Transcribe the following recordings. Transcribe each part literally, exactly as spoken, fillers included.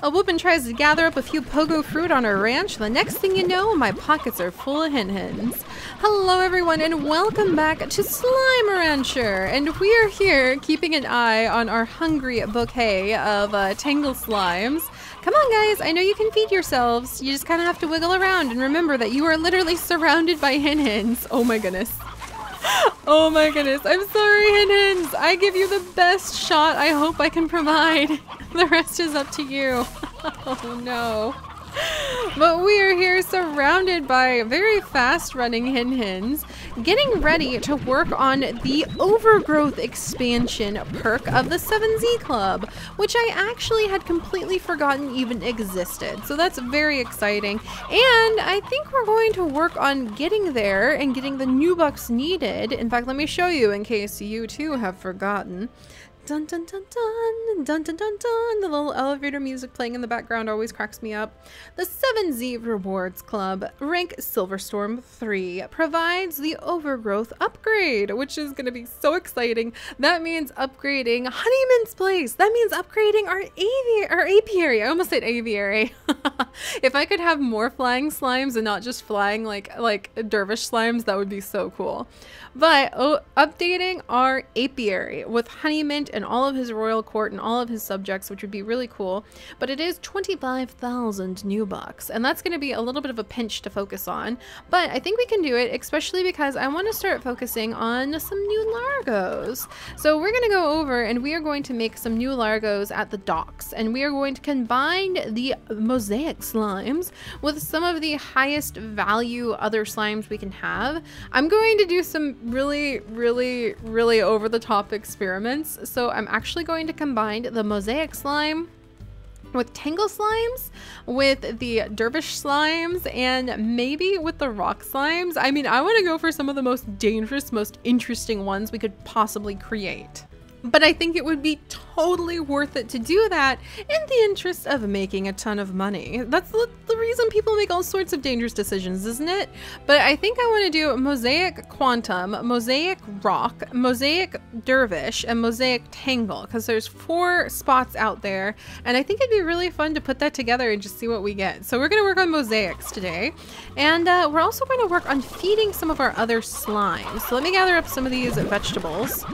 A woman tries to gather up a few pogo fruit on her ranch. The next thing you know, my pockets are full of henhens. Hello everyone and welcome back to Slime Rancher. And we are here keeping an eye on our hungry bouquet of uh, tangle slimes. Come on guys, I know you can feed yourselves. You just kind of have to wiggle around and remember that you are literally surrounded by henhens. Oh my goodness. Oh my goodness. I'm sorry, henhens. I give you the best shot I hope I can provide. The rest is up to you. Oh no. But we are here surrounded by very fast running henhens, getting ready to work on the overgrowth expansion perk of the seven Zee Club, which I actually had completely forgotten even existed. So that's very exciting. And I think we're going to work on getting there and getting the new bucks needed. In fact, let me show you in case you too have forgotten. Dun dun dun dun, dun dun dun dun, the little elevator music playing in the background always cracks me up. The seven Zee Rewards Club, rank Silverstorm three, provides the overgrowth upgrade, which is going to be so exciting. That means upgrading Honey Mint's place. That means upgrading our, avi our apiary. I almost said aviary. If I could have more flying slimes and not just flying like, like dervish slimes, that would be so cool. But oh, updating our apiary with Honey Mint and all of his royal court and all of his subjects, which would be really cool. But it is twenty-five thousand new bucks, and that's going to be a little bit of a pinch to focus on. But I think we can do it, especially because I want to start focusing on some new Largos. So we're going to go over and we are going to make some new Largos at the docks, and we are going to combine the mosaic slimes with some of the highest value other slimes we can have. I'm going to do some really, really, really over the top experiments. So So I'm actually going to combine the mosaic slime with tangle slimes, with the dervish slimes, and maybe with the rock slimes. I mean, I want to go for some of the most dangerous, most interesting ones we could possibly create. But I think it would be totally worth it to do that in the interest of making a ton of money. That's the, the reason people make all sorts of dangerous decisions, isn't it? But I think I want to do mosaic quantum, mosaic rock, mosaic dervish, and mosaic tangle, because there's four spots out there, and I think it'd be really fun to put that together and just see what we get. So we're going to work on mosaics today, and uh, we're also going to work on feeding some of our other slimes. So let me gather up some of these vegetables,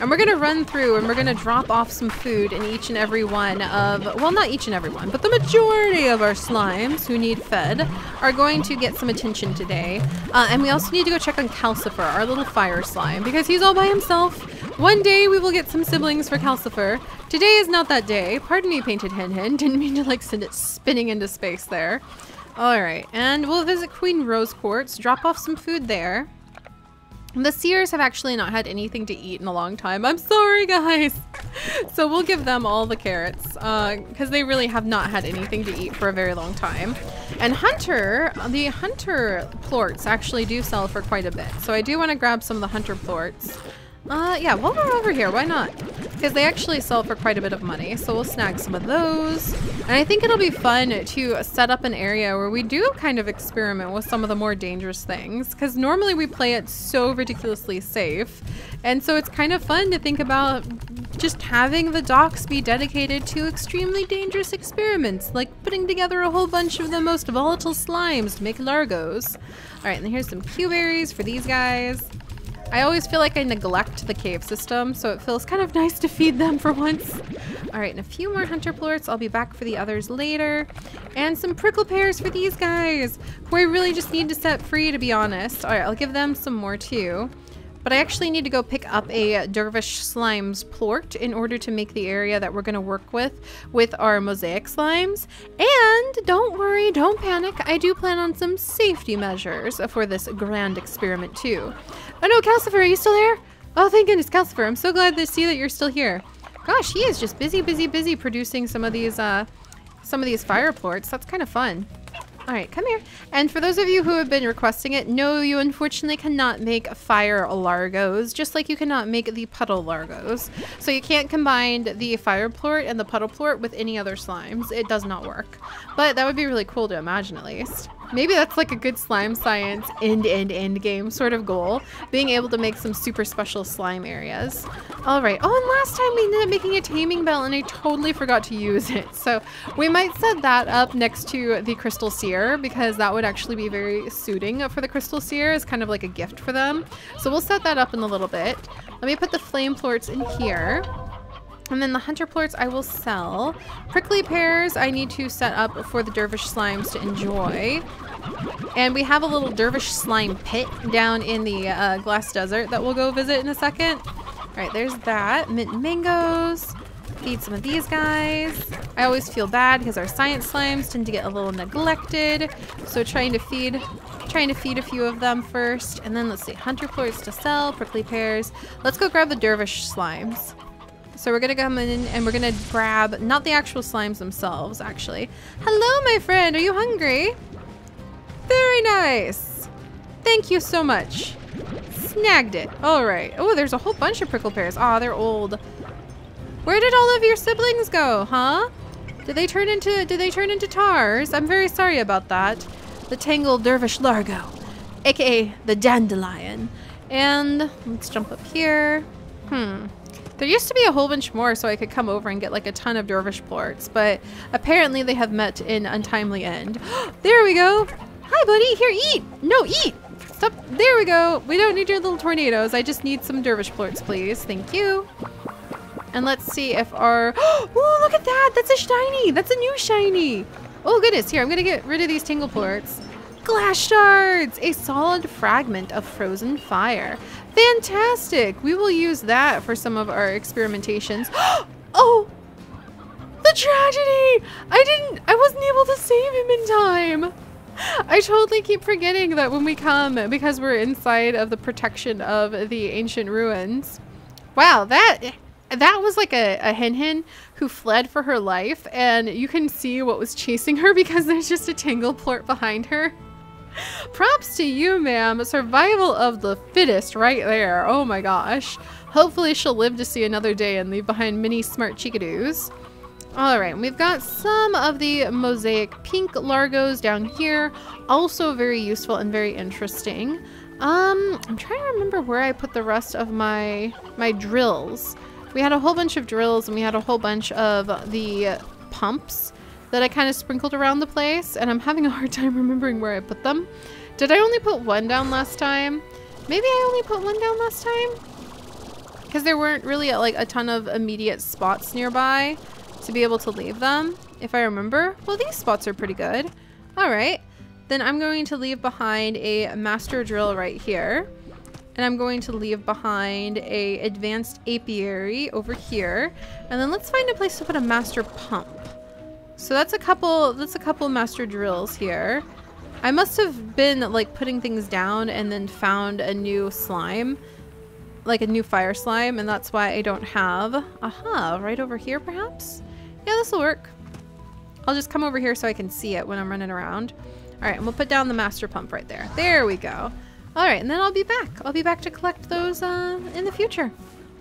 and we're going to run through and we're going to drop off some food in each and every one of, well, not each and every one, but the majority of our slimes who need fed are going to get some attention today. Uh, and we also need to go check on Calcifer, our little fire slime, because he's all by himself. One day we will get some siblings for Calcifer. Today is not that day. Pardon me, Painted Henhen. Didn't mean to like send it spinning into space there. All right. And we'll visit Queen Rose Quartz, drop off some food there. The seers have actually not had anything to eat in a long time. I'm sorry, guys. So we'll give them all the carrots because uh, they really have not had anything to eat for a very long time. And Hunter, the Hunter plorts actually do sell for quite a bit. So I do want to grab some of the Hunter plorts. Uh, yeah, while we're over here, why not? Because they actually sell for quite a bit of money. So we'll snag some of those. And I think it'll be fun to set up an area where we do kind of experiment with some of the more dangerous things. Because normally we play it so ridiculously safe. And so it's kind of fun to think about just having the docks be dedicated to extremely dangerous experiments. Like putting together a whole bunch of the most volatile slimes to make Largos. Alright, and here's some Q berries for these guys. I always feel like I neglect the cave system, so it feels kind of nice to feed them for once. All right, and a few more hunter plorts. I'll be back for the others later. And some prickle pears for these guys, who I really just need to set free, to be honest. All right, I'll give them some more too. But I actually need to go pick up a dervish slimes plort in order to make the area that we're going to work with with our mosaic slimes. And don't worry, don't panic. I do plan on some safety measures for this grand experiment too. Oh no, Calcifer, are you still there? Oh, thank goodness, Calcifer. I'm so glad to see that you're still here. Gosh, he is just busy, busy, busy producing some of these, uh, some of these fire plorts. That's kind of fun. All right, come here. And for those of you who have been requesting it, no, you unfortunately cannot make fire Largos, just like you cannot make the puddle Largos. So you can't combine the fire plort and the puddle plort with any other slimes. It does not work. But that would be really cool to imagine, at least. Maybe that's like a good slime science end end end game sort of goal, being able to make some super special slime areas. All right. Oh, and last time we ended up making a taming bell and I totally forgot to use it. So we might set that up next to the crystal seer, because that would actually be very suiting for the crystal seer as kind of like a gift for them. So we'll set that up in a little bit. Let me put the flame plorts in here. And then the hunter plorts I will sell. Prickly pears I need to set up for the dervish slimes to enjoy. And we have a little dervish slime pit down in the uh, glass desert that we'll go visit in a second. All right, there's that. Mint mangoes. Feed some of these guys. I always feel bad because our science slimes tend to get a little neglected. So trying to feed trying to feed a few of them first. And then let's see, hunter plorts to sell, prickly pears. Let's go grab the dervish slimes. So we're gonna come in and we're gonna grab, not the actual slimes themselves, actually. Hello, my friend, are you hungry? Very nice. Thank you so much. Snagged it. All right. Oh, there's a whole bunch of prickle pears. Ah, they're old. Where did all of your siblings go, huh? Did they turn into, did they turn into tarrs? I'm very sorry about that. The tangled dervish largo, A K A the dandelion. And let's jump up here. Hmm. There used to be a whole bunch more, so I could come over and get like a ton of dervish plorts, but apparently they have met in untimely end. There we go. Hi, buddy. Here, eat. No, eat. Stop. There we go. We don't need your little tornadoes. I just need some dervish plorts, please. Thank you. And let's see if our... Oh, look at that. That's a shiny. That's a new shiny. Oh, goodness. Here, I'm going to get rid of these tingle plorts. Glass shards, a solid fragment of frozen fire. Fantastic. We will use that for some of our experimentations. Oh, the tragedy. I didn't, I wasn't able to save him in time. I totally keep forgetting that when we come, because we're inside of the protection of the ancient ruins. Wow, that that was like a, a henhen who fled for her life, and you can see what was chasing her because there's just a tingle plort behind her. Props to you, ma'am. Survival of the fittest right there. Oh my gosh. Hopefully she'll live to see another day and leave behind many smart chickadoos. All right, we've got some of the mosaic pink largos down here. Also very useful and very interesting. Um, I'm trying to remember where I put the rest of my, my drills. We had a whole bunch of drills and we had a whole bunch of the pumps that I kind of sprinkled around the place, and I'm having a hard time remembering where I put them. Did I only put one down last time? Maybe I only put one down last time? Because there weren't really like a ton of immediate spots nearby to be able to leave them, if I remember. Well, these spots are pretty good. All right, then I'm going to leave behind a master drill right here. And I'm going to leave behind a advanced apiary over here. And then let's find a place to put a master pump. So that's a couple, that's a couple master drills here. I must have been like putting things down and then found a new slime, like a new fire slime, and that's why I don't have, aha, right over here perhaps? Yeah, this will work. I'll just come over here so I can see it when I'm running around. All right, and we'll put down the master pump right there. There we go. All right, and then I'll be back. I'll be back to collect those uh, in the future.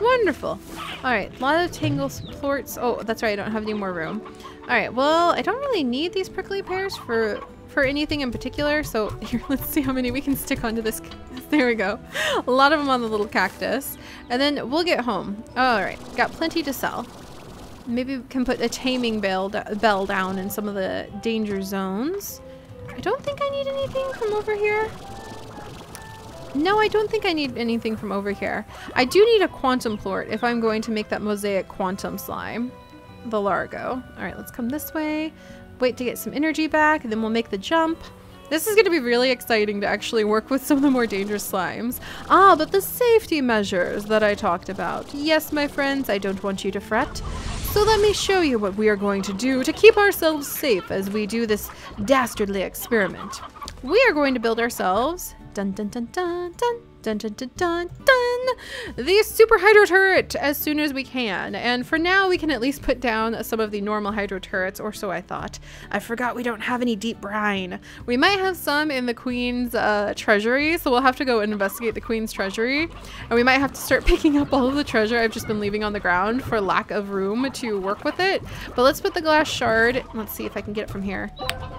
Wonderful. All right, a lot of tangle plorts. Oh, that's right, I don't have any more room. All right, well, I don't really need these prickly pears for for anything in particular, so here, let's see how many we can stick onto this. There we go. A lot of them on the little cactus. And then we'll get home. All right, got plenty to sell. Maybe we can put a taming bell, bell down in some of the danger zones. I don't think I need anything from over here. No, I don't think I need anything from over here. I do need a quantum plort if I'm going to make that mosaic quantum slime. The largo. All right, let's come this way. Wait to get some energy back, and then we'll make the jump. This is going to be really exciting to actually work with some of the more dangerous slimes. Ah, but the safety measures that I talked about. Yes, my friends, I don't want you to fret. So let me show you what we are going to do to keep ourselves safe as we do this dastardly experiment. We are going to build ourselves... Dun, dun, dun, dun, dun, Dun, dun, dun, dun, dun. The super hydro turret as soon as we can. And for now, we can at least put down some of the normal hydro turrets, or so I thought. I forgot we don't have any deep brine. We might have some in the Queen's uh, treasury, so we'll have to go and investigate the Queen's treasury. And we might have to start picking up all of the treasure I've just been leaving on the ground for lack of room to work with it. But let's put the glass shard. Let's see if I can get it from here.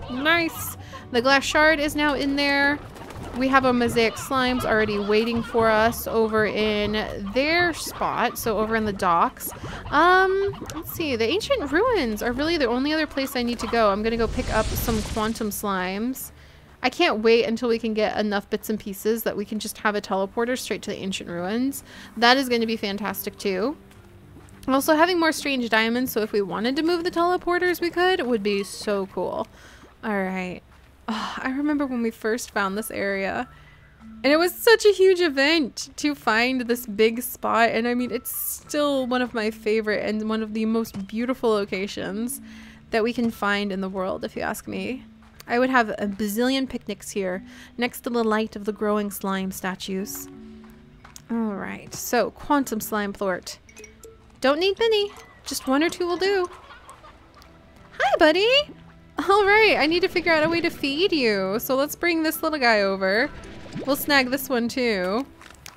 Nice. The glass shard is now in there. We have a mosaic slimes already waiting for us over in their spot, so over in the docks. Um, let's see, the ancient ruins are really the only other place I need to go. I'm gonna go pick up some quantum slimes. I can't wait until we can get enough bits and pieces that we can just have a teleporter straight to the ancient ruins. That is going to be fantastic too. Also, having more strange diamonds, so if we wanted to move the teleporters we could, would be so cool. All right. Oh, I remember when we first found this area, and it was such a huge event to find this big spot, and I mean, it's still one of my favorite and one of the most beautiful locations that we can find in the world, if you ask me. I would have a bazillion picnics here, next to the light of the growing slime statues. All right, so quantum slime plort. Don't need many, just one or two will do. Hi, buddy! All right, I need to figure out a way to feed you. So let's bring this little guy over. We'll snag this one too.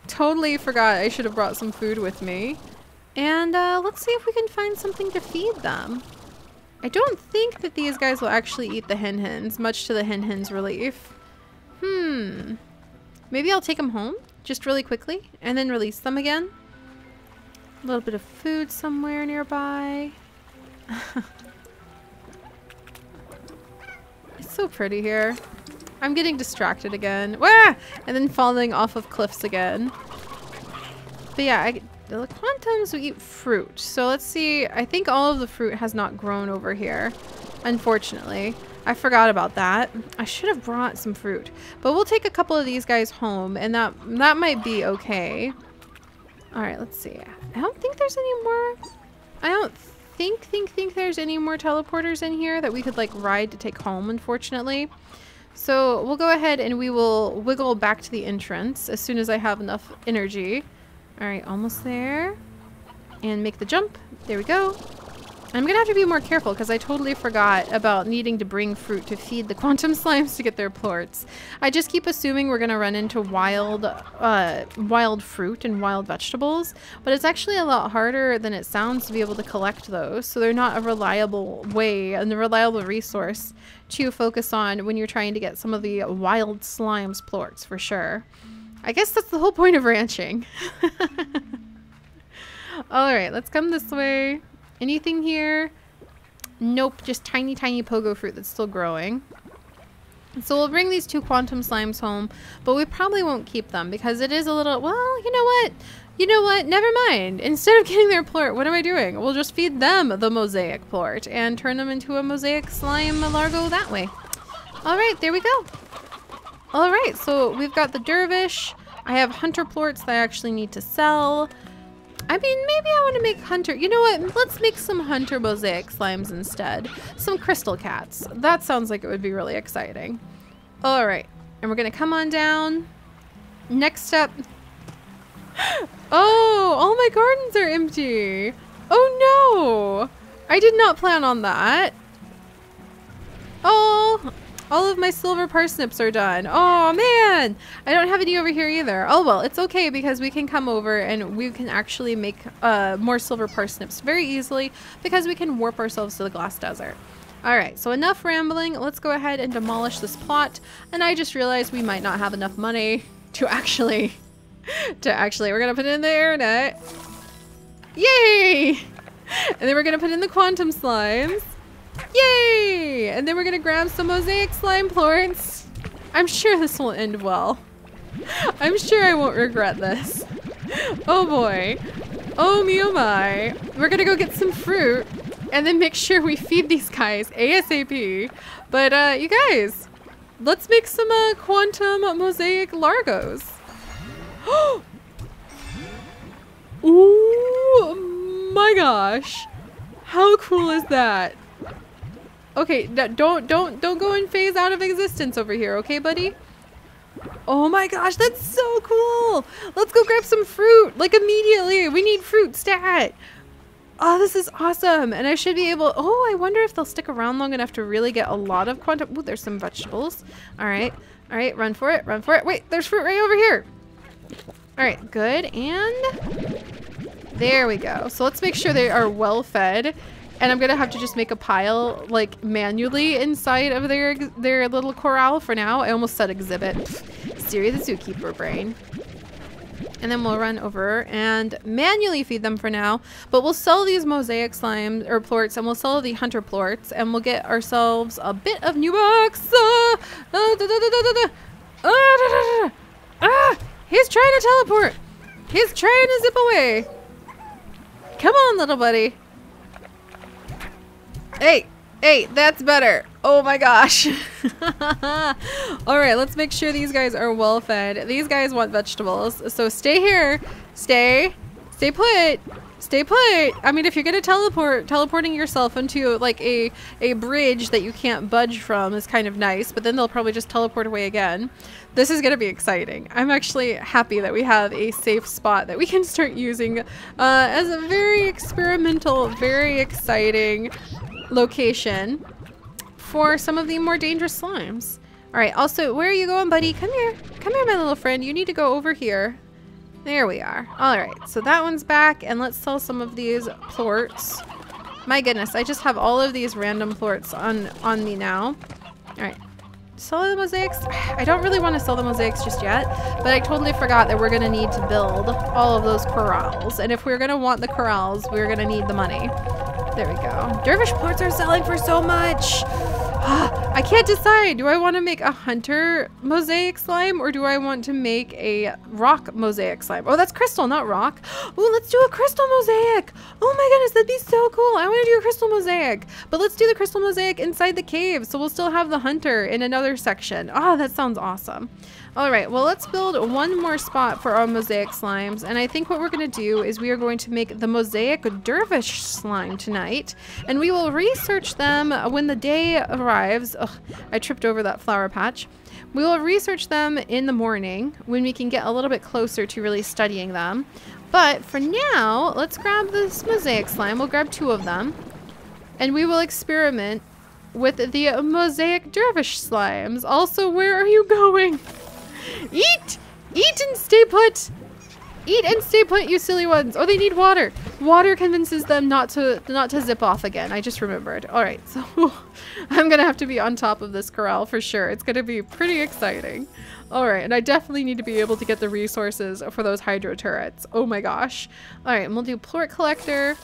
Totally forgot I should have brought some food with me. And uh, let's see if we can find something to feed them. I don't think that these guys will actually eat the henhens, much to the henhens' relief. Hmm. Maybe I'll take them home just really quickly and then release them again. A little bit of food somewhere nearby. It's so pretty here. I'm getting distracted again. Wah! And then falling off of cliffs again. But yeah, I, the quantums we eat fruit. So let's see. I think all of the fruit has not grown over here. Unfortunately. I forgot about that. I should have brought some fruit. But we'll take a couple of these guys home. And that, that might be okay. Alright, let's see. I don't think there's any more. I don't think... think think think there's any more teleporters in here that we could like ride to take home, unfortunately. So we'll go ahead and we will wiggle back to the entrance as soon as I have enough energy. All right, almost there, and make the jump. There we go. I'm gonna have to be more careful because I totally forgot about needing to bring fruit to feed the quantum slimes to get their plorts. I just keep assuming we're gonna run into wild uh, wild fruit and wild vegetables, but it's actually a lot harder than it sounds to be able to collect those, so they're not a reliable way and a reliable resource to focus on when you're trying to get some of the wild slimes plorts for sure. I guess that's the whole point of ranching. All right, let's come this way. Anything here? Nope, just tiny, tiny pogo fruit that's still growing. So we'll bring these two quantum slimes home, but we probably won't keep them because it is a little, well, you know what? You know what? Never mind. Instead of getting their plort, what am I doing? We'll just feed them the mosaic plort and turn them into a mosaic slime largo that way. All right, there we go. All right, so we've got the dervish. I have hunter plorts that I actually need to sell. I mean, maybe I want to make hunter... You know what? Let's make some hunter mosaic slimes instead. Some crystal cats. That sounds like it would be really exciting. All right. And we're going to come on down. Next step. Oh, all my gardens are empty. Oh, no. I did not plan on that. Oh, all of my silver parsnips are done. Oh man, I don't have any over here either. Oh well, it's okay because we can come over and we can actually make uh, more silver parsnips very easily because we can warp ourselves to the glass desert. All right, so enough rambling. Let's go ahead and demolish this plot. And I just realized we might not have enough money to actually, to actually, we're gonna put it in the air net. Yay! And then we're gonna put in the quantum slimes. Yay! And then we're gonna grab some mosaic slime plorts. I'm sure this will end well. I'm sure I won't regret this. Oh boy. Oh me oh my. We're gonna go get some fruit and then make sure we feed these guys ASAP. But uh, you guys, let's make some uh, quantum mosaic largos. Oh my gosh. How cool is that? Okay, don't, don't, don't go and phase out of existence over here, okay, buddy? Oh my gosh, that's so cool! Let's go grab some fruit, like immediately! We need fruit stat! Oh, this is awesome! And I should be able... Oh, I wonder if they'll stick around long enough to really get a lot of quantum... Ooh, there's some vegetables. Alright, alright, run for it, run for it. Wait, there's fruit right over here! Alright, good, and... There we go. So let's make sure they are well fed. And I'm gonna have to just make a pile, like, manually inside of their their little corral for now. I almost said exhibit. Pfft. Siri the zookeeper brain. And then we'll run over and manually feed them for now. But we'll sell these mosaic slimes, or plorts, and we'll sell the hunter plorts. And we'll get ourselves a bit of new bucks. Ah, ah, da, da, da, da, da. Ah, da, da, da, da. Ah, he's trying to teleport. He's trying to zip away. Come on, little buddy. Hey, hey, that's better. Oh my gosh. All right, let's make sure these guys are well fed. These guys want vegetables. So stay here. Stay. Stay put. Stay put. I mean, if you're gonna teleport, teleporting yourself into like a, a bridge that you can't budge from is kind of nice, but then they'll probably just teleport away again. This is gonna be exciting. I'm actually happy that we have a safe spot that we can start using uh, as a very experimental, very exciting location for some of the more dangerous slimes. All right, also, where are you going, buddy? Come here, come here, my little friend. You need to go over here. There we are. All right, so that one's back, and let's sell some of these plorts. My goodness, I just have all of these random plorts on, on me now. All right, sell the mosaics. I don't really want to sell the mosaics just yet, but I totally forgot that we're gonna need to build all of those corrals. And if we're gonna want the corrals, we're gonna need the money. There we go. Dervish plorts are selling for so much. I can't decide. Do I want to make a hunter mosaic slime or do I want to make a rock mosaic slime? Oh, that's crystal, not rock. Oh, let's do a crystal mosaic. Oh my goodness, that'd be so cool. I want to do a crystal mosaic, but let's do the crystal mosaic inside the cave. So we'll still have the hunter in another section. Oh, that sounds awesome. All right, well, let's build one more spot for our mosaic slimes. And I think what we're going to do is we are going to make the mosaic dervish slime tonight. And we will research them when the day arrives. Ugh, I tripped over that flower patch. We will research them in the morning when we can get a little bit closer to really studying them. But for now, let's grab this mosaic slime. We'll grab two of them. And we will experiment with the mosaic dervish slimes. Also, where are you going? Eat! Eat and stay put! Eat and stay put, you silly ones! Oh, they need water! Water convinces them not to not to zip off again. I just remembered. Alright, so I'm gonna have to be on top of this corral for sure. It's gonna be pretty exciting. Alright, and I definitely need to be able to get the resources for those hydro turrets. Oh my gosh. Alright, and we'll do plort collector,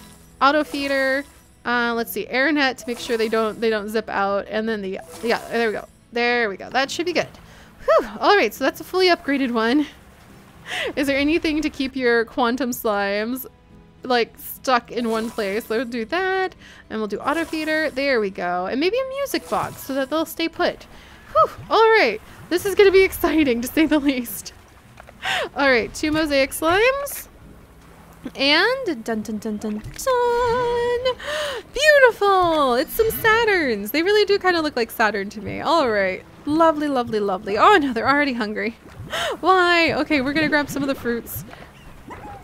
auto feeder, uh, let's see, air net to make sure they don't they don't zip out, and then the yeah, there we go. There we go. That should be good. Whew. All right, so that's a fully upgraded one. Is there anything to keep your quantum slimes like stuck in one place? So we'll do that, and we'll do auto feeder. There we go, and maybe a music box so that they'll stay put. Whew. All right, this is going to be exciting to say the least. All right, two mosaic slimes, and dun dun dun dun dun. Beautiful! It's some Saturns. They really do kind of look like Saturn to me. All right. Lovely, lovely, lovely. Oh no, they're already hungry. Why? Okay, we're gonna grab some of the fruits.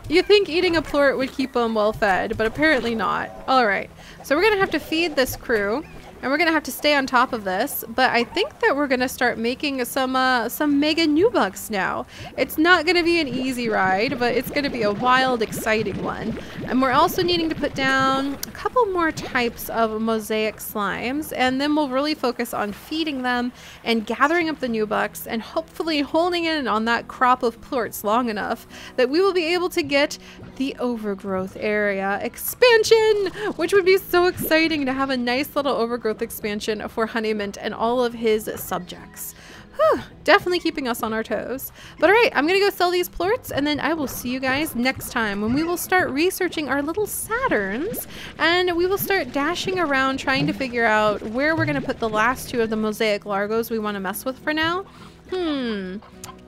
You think eating a plort would keep them well fed, but apparently not. All right, so we're gonna have to feed this crew, and we're gonna have to stay on top of this. But I think that we're gonna start making some uh, some mega new bucks now. It's not gonna be an easy ride, but it's gonna be a wild, exciting one. And we're also needing to put down a couple more types of mosaic slimes, and then we'll really focus on feeding them and gathering up the new bucks, and hopefully holding in on that crop of plorts long enough that we will be able to get the overgrowth area expansion, which would be so exciting to have a nice little overgrowth expansion for Honey Mint and all of his subjects. Whew, definitely keeping us on our toes. But all right, I'm gonna go sell these plorts, and then I will see you guys next time when we will start researching our little Saturns, and we will start dashing around trying to figure out where we're gonna put the last two of the mosaic largos we want to mess with for now. Hmm.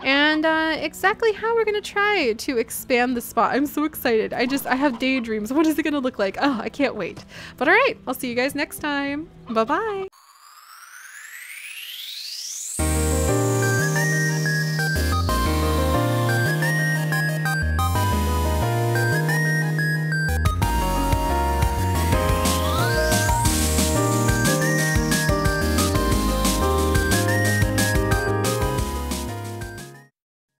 And uh, exactly how we're gonna try to expand the spot. I'm so excited. I just, I have daydreams. What is it gonna look like? Oh, I can't wait. But all right, I'll see you guys next time. Bye-bye.